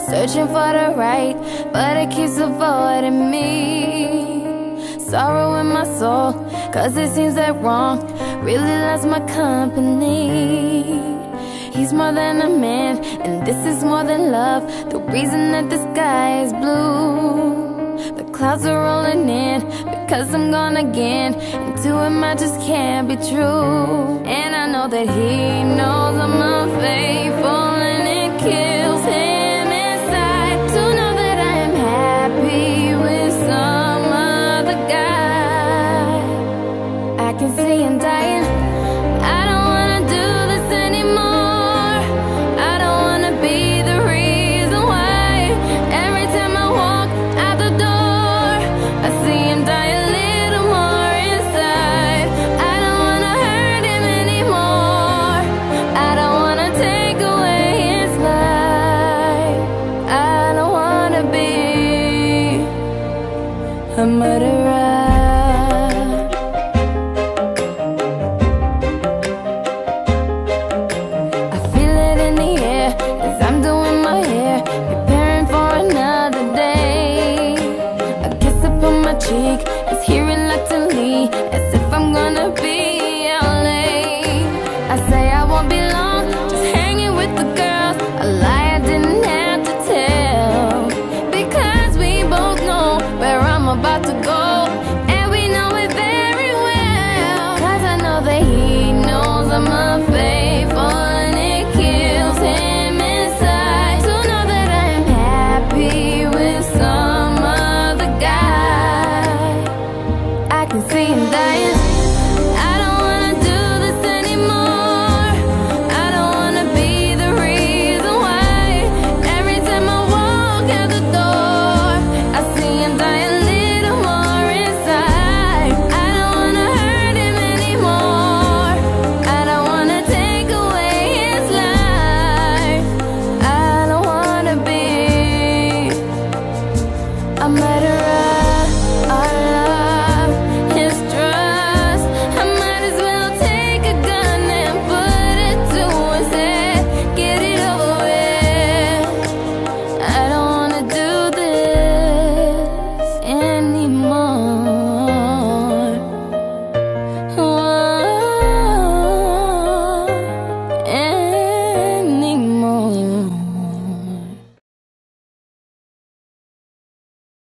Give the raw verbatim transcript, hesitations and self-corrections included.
searching for the right, but it keeps avoiding me. Sorrow in my soul, cause it seems that wrong really loves my company. He's more than a man, and this is more than love, the reason that the sky is blue. The clouds are rolling in, because I'm gone again, and to him I just can't be true. And I know that he knows I'm unfaithful, and it kills him.